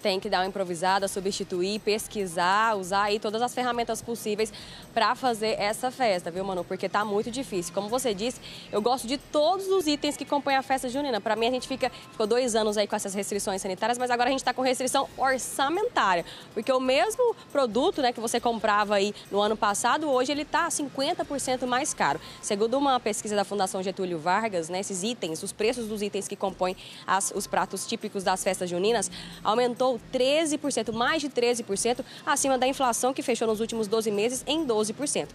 tem que dar uma improvisada, substituir, pesquisar, usar aí todas as ferramentas possíveis para fazer essa festa, viu, Manu? Porque tá muito difícil. Como você disse, eu gosto de todos os itens que compõem a festa junina. Para mim, a gente ficou 2 anos aí com essas restrições sanitárias, mas agora a gente tá com restrição orçamentária, porque o mesmo produto, né, que você comprava aí no ano passado, hoje ele tá 50% mais caro. Segundo uma pesquisa da Fundação Getúlio Vargas, né, esses itens, os preços dos itens que compõem os pratos típicos das festas juninas, aumentou 13%, mais de 13%, acima da inflação, que fechou nos últimos 12 meses em 12%.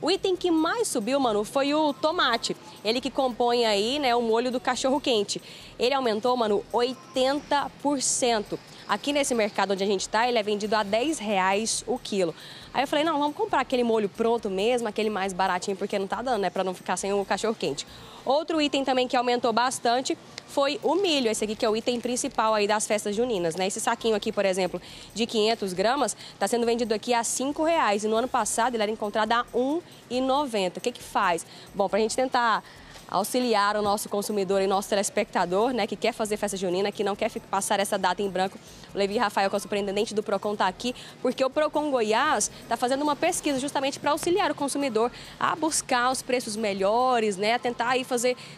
O item que mais subiu, Manu, foi o tomate, ele que compõe aí, né, o molho do cachorro-quente. Ele aumentou, Manu, 80%. Aqui nesse mercado onde a gente está, ele é vendido a R$10 o quilo. Aí eu falei, não, vamos comprar aquele molho pronto mesmo, aquele mais baratinho, porque não tá dando, né, para não ficar sem o cachorro-quente. Outro item também que aumentou bastante foi o milho, esse aqui que é o item principal aí das festas juninas, né? Esse saquinho aqui, por exemplo, de 500 gramas, está sendo vendido aqui a R$5 e no ano passado ele era encontrado a R$1,90. O que que faz? Bom, para a gente tentar auxiliar o nosso consumidor e nosso telespectador, né, que quer fazer festa junina, que não quer passar essa data em branco, o Levi Rafael, que é o superintendente do PROCON, está aqui, porque o PROCON Goiás está fazendo uma pesquisa justamente para auxiliar o consumidor a buscar os preços melhores, né, tentar aí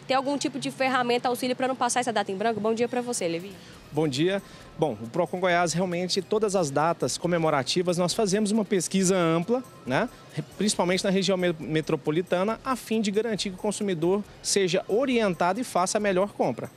ter algum tipo de ferramenta, auxílio para não passar essa data em branco. Bom dia para você, Levi. Bom dia. Bom, o PROCON Goiás, realmente, todas as datas comemorativas, nós fazemos uma pesquisa ampla, né, principalmente na região metropolitana, a fim de garantir que o consumidor seja orientado e faça a melhor compra.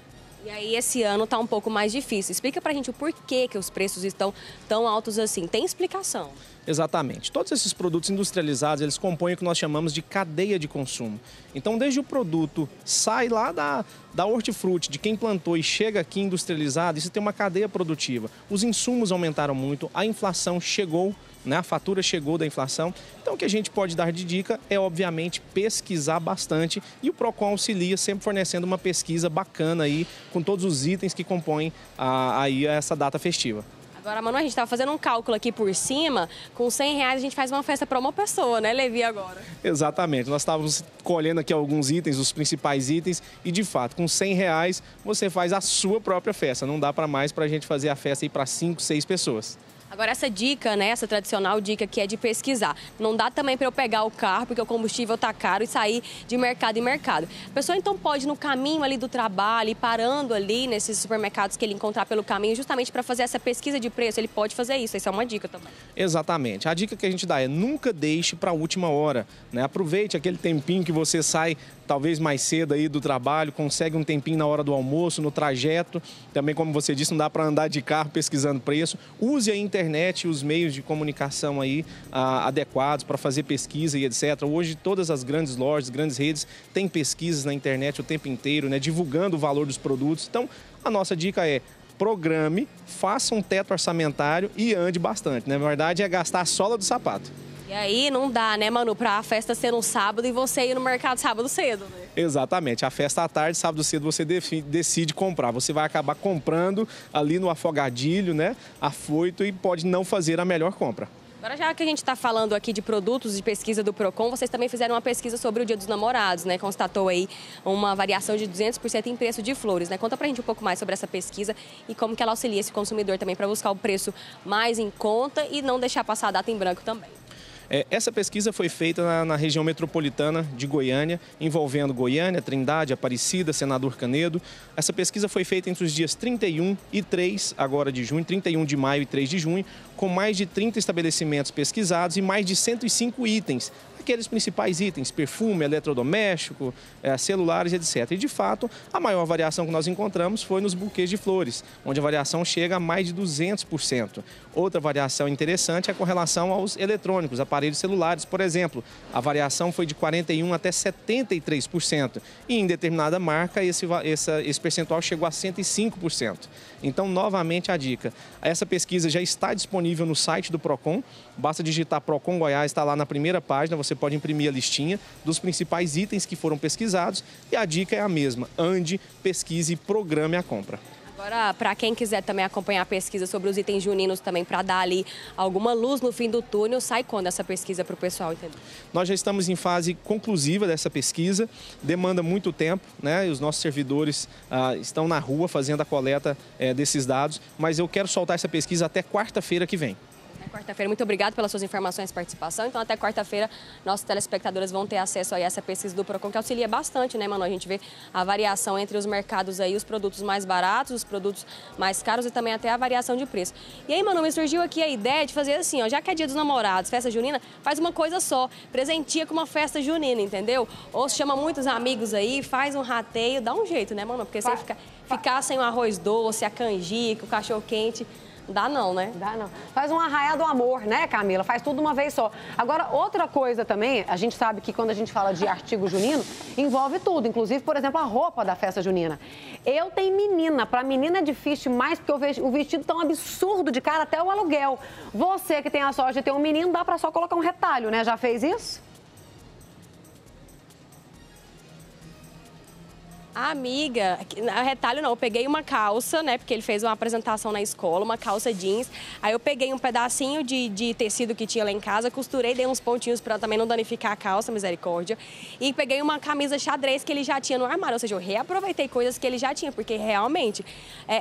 E aí, esse ano está um pouco mais difícil. Explica pra gente o porquê que os preços estão tão altos assim. Tem explicação? Exatamente. Todos esses produtos industrializados, eles compõem o que nós chamamos de cadeia de consumo. Então, desde o produto sai lá da hortifruti, de quem plantou, e chega aqui industrializado, isso tem uma cadeia produtiva. Os insumos aumentaram muito, a inflação chegou, né? A fatura chegou da inflação. Então, o que a gente pode dar de dica é, obviamente, pesquisar bastante. E o PROCON auxilia, sempre fornecendo uma pesquisa bacana aí, com todos os itens que compõem aí essa data festiva. Agora, Manu, a gente estava fazendo um cálculo aqui por cima, com R$100 a gente faz uma festa para uma pessoa, né, Levi, agora? Exatamente, nós estávamos colhendo aqui alguns itens, os principais itens, e de fato, com R$100 você faz a sua própria festa, não dá para mais para a gente fazer a festa aí para 5, 6 pessoas. Agora, essa dica, né, essa tradicional dica que é de pesquisar, não dá também para eu pegar o carro, porque o combustível tá caro, e sair de mercado em mercado. A pessoa, então, pode, no caminho ali do trabalho, parando ali nesses supermercados que ele encontrar pelo caminho, justamente para fazer essa pesquisa de preço, ele pode fazer isso. Essa é uma dica também. Exatamente. A dica que a gente dá é nunca deixe para a última hora, né? Aproveite aquele tempinho que você sai, talvez mais cedo aí do trabalho, consegue um tempinho na hora do almoço, no trajeto. Também, como você disse, não dá para andar de carro pesquisando preço. Use a internet e os meios de comunicação aí adequados para fazer pesquisa e etc. Hoje, todas as grandes lojas, grandes redes, têm pesquisas na internet o tempo inteiro, né, divulgando o valor dos produtos. Então, a nossa dica é: programe, faça um teto orçamentário e ande bastante. Na verdade, é gastar a sola do sapato. E aí não dá, né, Manu, para a festa ser um sábado e você ir no mercado sábado cedo, né? Exatamente. A festa à tarde, sábado cedo, você decide comprar. Você vai acabar comprando ali no afogadilho, né, afoito, e pode não fazer a melhor compra. Agora, já que a gente está falando aqui de produtos de pesquisa do PROCON, vocês também fizeram uma pesquisa sobre o Dia dos Namorados, né? Constatou aí uma variação de 200% em preço de flores, né? Conta pra gente um pouco mais sobre essa pesquisa e como que ela auxilia esse consumidor também para buscar o preço mais em conta e não deixar passar a data em branco também. Essa pesquisa foi feita na região metropolitana de Goiânia, envolvendo Goiânia, Trindade, Aparecida, Senador Canedo. Essa pesquisa foi feita entre os dias 31 e 3 agora de junho, 31 de maio e 3 de junho, com mais de 30 estabelecimentos pesquisados e mais de 105 itens. Aqueles principais itens: perfume, eletrodoméstico, celulares, etc. E, de fato, a maior variação que nós encontramos foi nos buquês de flores, onde a variação chega a mais de 200%. Outra variação interessante é com relação aos eletrônicos, aparelhos celulares, por exemplo. A variação foi de 41% até 73%. E, em determinada marca, esse percentual chegou a 105%. Então, novamente, a dica. Essa pesquisa já está disponível no site do PROCON. Basta digitar PROCON Goiás, está lá na primeira página. Você pode imprimir a listinha dos principais itens que foram pesquisados, e a dica é a mesma: ande, pesquise e programe a compra. Agora, para quem quiser também acompanhar a pesquisa sobre os itens juninos também, para dar ali alguma luz no fim do túnel, sai quando essa pesquisa para o pessoal entender? Nós já estamos em fase conclusiva dessa pesquisa, demanda muito tempo, né? E os nossos servidores estão na rua fazendo a coleta desses dados, mas eu quero soltar essa pesquisa até quarta-feira que vem. Até quarta-feira. Muito obrigado pelas suas informações e participação. Então, até quarta-feira, nossos telespectadores vão ter acesso aí a essa pesquisa do PROCON, que auxilia bastante, né, Manu? A gente vê a variação entre os mercados aí, os produtos mais baratos, os produtos mais caros e também até a variação de preço. E aí, Manu, me surgiu aqui a ideia de fazer assim, ó, já que é dia dos namorados, festa junina, faz uma coisa só, presentia com uma festa junina, entendeu? Ou se chama muitos amigos aí, faz um rateio, dá um jeito, né, Manu? Porque se ficar sem o arroz doce, a canjica, o cachorro quente... Dá não, né? Dá não. Faz um arraial do amor, né, Camila? Faz tudo uma vez só. Agora, outra coisa também, a gente sabe que quando a gente fala de artigo junino, envolve tudo. Inclusive, por exemplo, a roupa da festa junina. Eu tenho menina. Pra menina é difícil mais, porque eu vejo o vestido tão absurdo de cara até o aluguel. Você que tem a sorte de ter um menino, dá pra só colocar um retalho, né? Já fez isso? Amiga, retalho não, eu peguei uma calça, né, porque ele fez uma apresentação na escola, uma calça jeans, aí eu peguei um pedacinho de tecido que tinha lá em casa, costurei, dei uns pontinhos pra também não danificar a calça, misericórdia, e peguei uma camisa xadrez que ele já tinha no armário, ou seja, eu reaproveitei coisas que ele já tinha, porque realmente,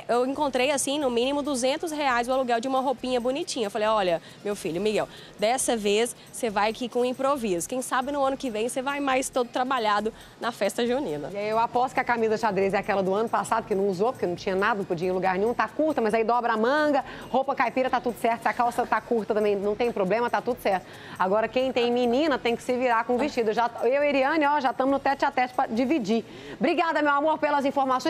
eu encontrei, assim, no mínimo R$200 o aluguel de uma roupinha bonitinha. Eu falei, olha, meu filho, Miguel, dessa vez você vai aqui com improviso, quem sabe no ano que vem você vai mais todo trabalhado na festa junina. E aí eu aposto que a camisa xadrez é aquela do ano passado, que não usou, porque não tinha nada, não podia ir em lugar nenhum, tá curta, mas aí dobra a manga, roupa caipira, tá tudo certo, se a calça tá curta também, não tem problema, tá tudo certo. Agora, quem tem menina tem que se virar com vestido. Eu e Eriane, ó, já estamos no tete-a-tete para dividir. Obrigada, meu amor, pelas informações.